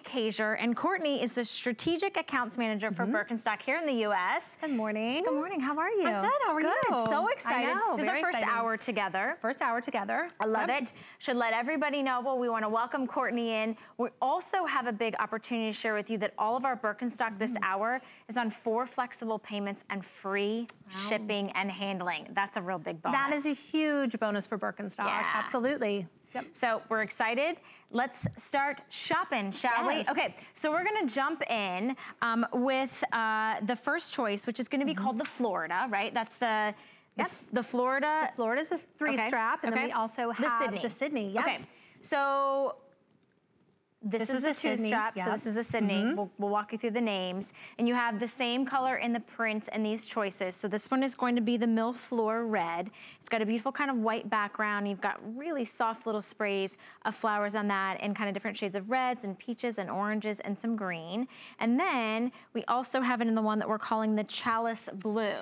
Kajer, and Courtney is the strategic accounts manager for Birkenstock here in the U.S. Good morning. Good morning. How are you? I'm good. How are you? So excited. I know. This is our first hour together. First hour together. I love it. Should let everybody know. Well, we want to welcome Courtney in. We also have a big opportunity to share with you that all of our Birkenstock this hour is on 4 flexible payments and free shipping and handling. That's a real big bonus. That is a huge bonus for Birkenstock. Yeah. Absolutely. Yep. So we're excited. Let's start shopping, shall we? Okay, so we're gonna jump in with the first choice, which is gonna be called the Florida, right? That's the Florida. The Florida's the 3-strap, and then we also have the Sydney. Okay, so this is the 2-strap, so this is the Sydney. We'll walk you through the names. And you have the same color in the print and these choices. So this one is going to be the Millefleur Red. It's got a beautiful kind of white background. You've got really soft little sprays of flowers on that and kind of different shades of reds and peaches and oranges and some green. And then we also have it in the one that we're calling the Chalice Blue.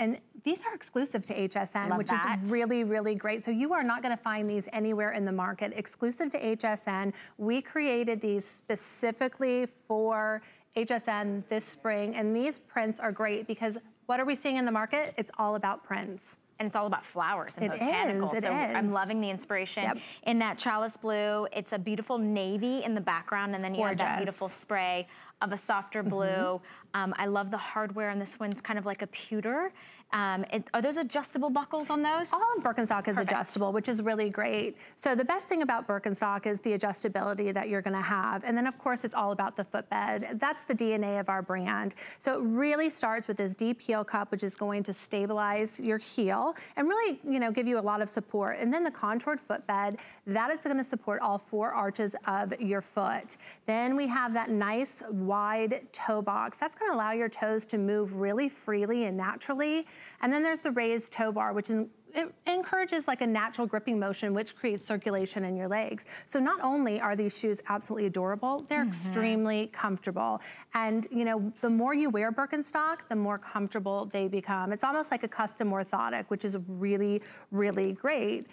And these are exclusive to HSN, which is really, really great. So you are not gonna find these anywhere in the market. Exclusive to HSN. We created these specifically for HSN this spring, and these prints are great because what are we seeing in the market? It's all about prints. And it's all about flowers and botanicals. So I'm loving the inspiration. In that Chalice Blue, it's a beautiful navy in the background, and then you have that beautiful spray of a softer blue. I love the hardware on this one. It's kind of like a pewter. Are those adjustable buckles on those? All of Birkenstock is adjustable, which is really great. So the best thing about Birkenstock is the adjustability that you're gonna have. And then of course, it's all about the footbed. That's the DNA of our brand. So it really starts with this deep heel cup, which is going to stabilize your heel and really, you know, give you a lot of support. And then the contoured footbed, that is gonna support all 4 arches of your foot. Then we have that nice wide toe box. That's gonna allow your toes to move really freely and naturally. And then there's the raised toe bar, which is it encourages like a natural gripping motion, which creates circulation in your legs. So not only are these shoes absolutely adorable, they're extremely comfortable. And you know, the more you wear Birkenstock, the more comfortable they become. It's almost like a custom orthotic, which is really, really great.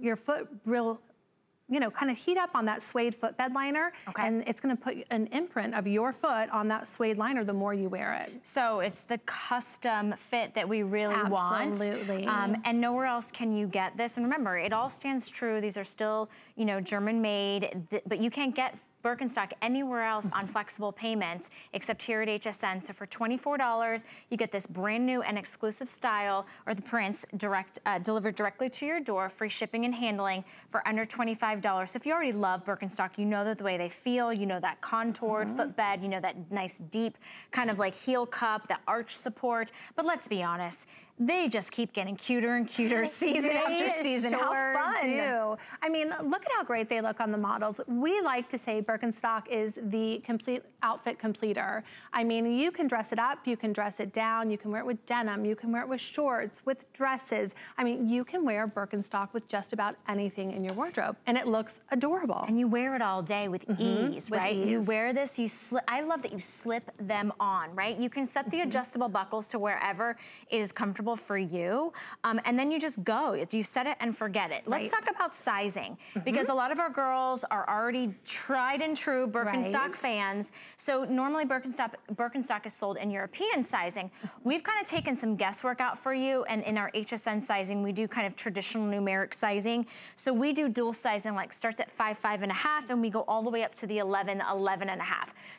Your foot will, you know, kind of heat up on that suede footbed liner, and it's gonna put an imprint of your foot on that suede liner the more you wear it. So it's the custom fit that we really want. Absolutely. And nowhere else can you get this. And remember, it all stands true. These are still, you know, German made, but you can't get Birkenstock anywhere else on flexible payments except here at HSN. So for $24, you get this brand new and exclusive style or the prints delivered directly to your door, free shipping and handling for under $25. So if you already love Birkenstock, you know that the way they feel, you know that contoured footbed, you know that nice deep kind of like heel cup, that arch support. But let's be honest, they just keep getting cuter and cuter season after season. Sure How fun. I mean, look at how great they look on the models. We like to say Birkenstock is the complete outfit completer. I mean, you can dress it up, you can dress it down, you can wear it with denim, you can wear it with shorts, with dresses. I mean, you can wear Birkenstock with just about anything in your wardrobe, and it looks adorable. And you wear it all day with ease, right? You wear this, you I love that you slip them on, right? You can set the adjustable buckles to wherever is comfortable for you, and then you just go. You set it and forget it. Let's talk about sizing, because a lot of our girls are already tried and true Birkenstock fans. So normally Birkenstock is sold in European sizing. We've kind of taken some guesswork out for you, and in our HSN sizing, we do kind of traditional numeric sizing. So we do dual sizing, like starts at 5, 5.5, and we go all the way up to the 11, 11.5.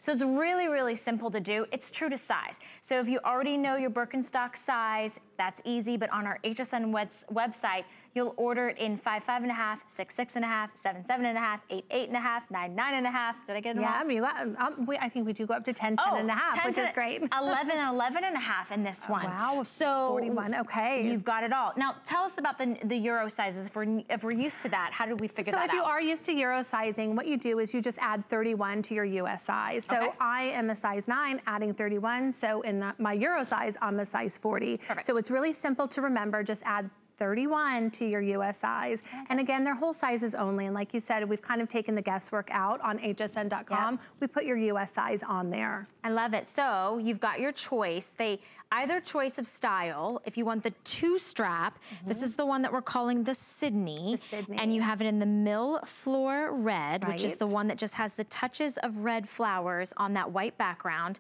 So it's really, really simple to do. It's true to size. So if you already know your Birkenstock size, that's easy, but on our HSN website, you'll order it in 5, 5.5, 6, 6.5, 7, 7.5, 8, 8.5, 9, 9.5. Did I get it all? Yeah, I mean, I think we do go up to 10, 10.5, which is great. 11, 11.5 in this one. Wow, so 41, you've got it all. Now, tell us about the Euro sizes. If we're used to that, how do we figure that out? So if you are used to Euro sizing, what you do is you just add 31 to your US size. So I am a size 9, adding 31. So in my Euro size, I'm a size 40. So it's really simple to remember, just add 31 to your US size. And again, they're whole sizes only. And like you said, we've kind of taken the guesswork out on hsn.com. Yep. We put your US size on there. I love it. So you've got your choice. They either choice of style. If you want the two strap, this is the one that we're calling the Sydney. And you have it in the Millefleur Red, which is the one that just has the touches of red flowers on that white background.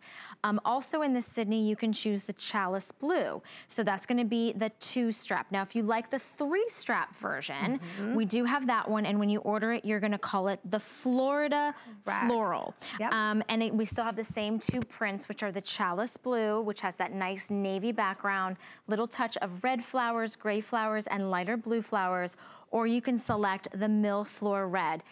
Also in the Sydney, you can choose the Chalice Blue. So that's gonna be the two strap. Now, if you like the three strap version, we do have that one. And when you order it, you're gonna call it the Florida Floral. Yep. And we still have the same two prints, which are the Chalice Blue, which has that nice navy background, little touch of red flowers, gray flowers, and lighter blue flowers, or you can select the Millefleur Red.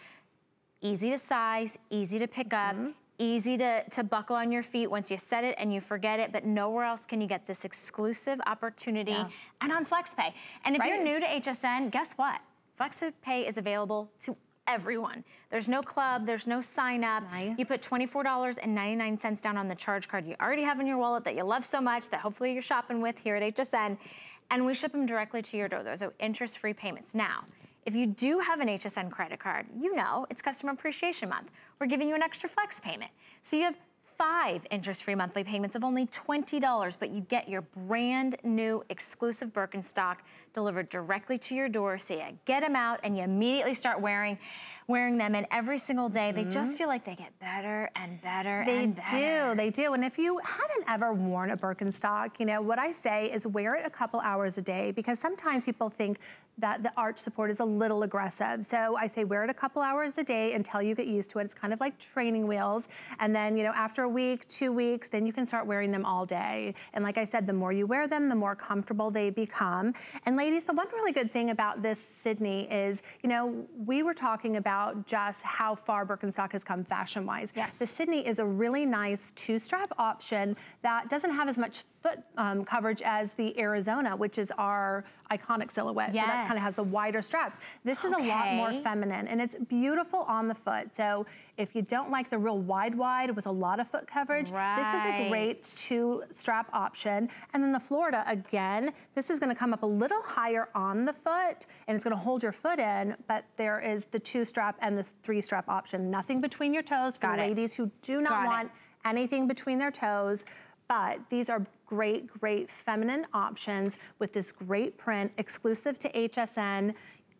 Easy to size, easy to pick up, easy to buckle on your feet once you set it and you forget it, but nowhere else can you get this exclusive opportunity and on FlexPay. And if you're new to HSN, guess what? FlexPay is available to everyone. There's no club, there's no sign up. You put $24.99 down on the charge card you already have in your wallet that you love so much that hopefully you're shopping with here at HSN, and we ship them directly to your door. Those are interest-free payments. Now, if you do have an HSN credit card, you know it's Customer Appreciation Month. We're giving you an extra flex payment. So you have 5 interest-free monthly payments of only $20, but you get your brand new exclusive Birkenstock delivered directly to your door, so you get them out and you immediately start wearing them, and every single day they just feel like they get better and better and better. They do. And if you haven't ever worn a Birkenstock, you know, what I say is wear it a couple hours a day, because sometimes people think that the arch support is a little aggressive. So I say wear it a couple hours a day until you get used to it. It's kind of like training wheels. And then, you know, after a week, 2 weeks, then you can start wearing them all day. And like I said, the more you wear them, the more comfortable they become. And ladies, the one really good thing about this Sydney is, you know, we were talking about just how far Birkenstock has come fashion-wise. The Sydney is a really nice two-strap option that doesn't have as much foot coverage as the Arizona, which is our iconic silhouette. So that kind of has the wider straps. This is a lot more feminine, and it's beautiful on the foot. So if you don't like the real wide with a lot of foot coverage, this is a great two-strap option. And then the Florida, again, this is gonna come up a little higher on the foot, and it's gonna hold your foot in, but there is the two-strap and the three-strap option. Nothing between your toes for ladies who do not want anything between their toes. But these are great, great feminine options with this great print, exclusive to HSN.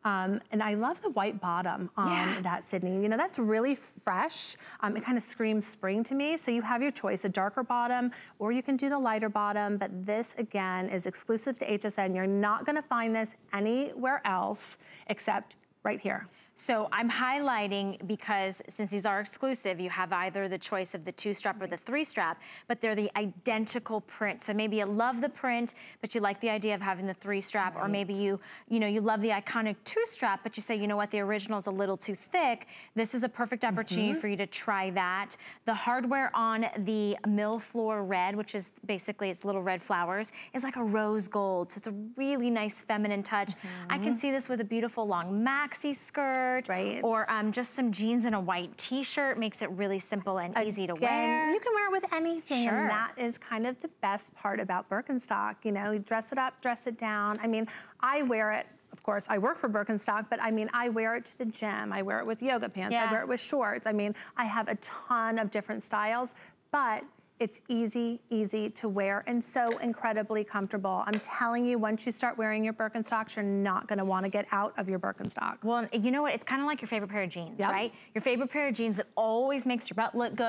And I love the white bottom on that Sydney. You know, that's really fresh. It kind of screams spring to me. So you have your choice, a darker bottom, or you can do the lighter bottom. But this, again, is exclusive to HSN. You're not gonna find this anywhere else except right here. So I'm highlighting because since these are exclusive, you have either the choice of the two-strap or the three-strap, but they're the identical print. So maybe you love the print, but you like the idea of having the three-strap, or maybe you know, you love the iconic two-strap, but you say, you know what, the original's a little too thick. This is a perfect opportunity for you to try that. The hardware on the Millefleur Red, which is basically its little red flowers, is like a rose gold. So it's a really nice feminine touch. I can see this with a beautiful long maxi skirt, or just some jeans and a white t-shirt. Makes it really simple and easy to wear. You can wear it with anything, and that is kind of the best part about Birkenstock. You know, you dress it up, dress it down. I mean, I wear it, of course, I work for Birkenstock, but I mean, I wear it to the gym. I wear it with yoga pants, I wear it with shorts. I mean, I have a ton of different styles, but it's easy, easy to wear, and so incredibly comfortable. I'm telling you, once you start wearing your Birkenstocks, you're not gonna wanna get out of your Birkenstock. Well, you know what? It's kind of like your favorite pair of jeans, right? Your favorite pair of jeans that always makes your butt look good,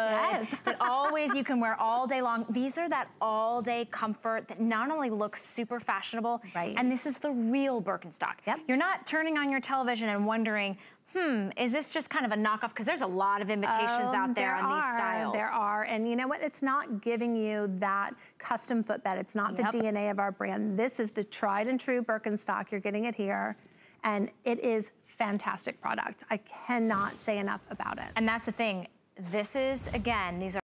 that always you can wear all day long. These are that all day comfort that not only looks super fashionable, and this is the real Birkenstock. You're not turning on your television and wondering, is this just kind of a knockoff? Because there's a lot of imitations out there on these styles. There are, and you know what? It's not giving you that custom footbed. It's not the DNA of our brand. This is the tried and true Birkenstock. You're getting it here, and it is fantastic product. I cannot say enough about it. And that's the thing. This is, again, these are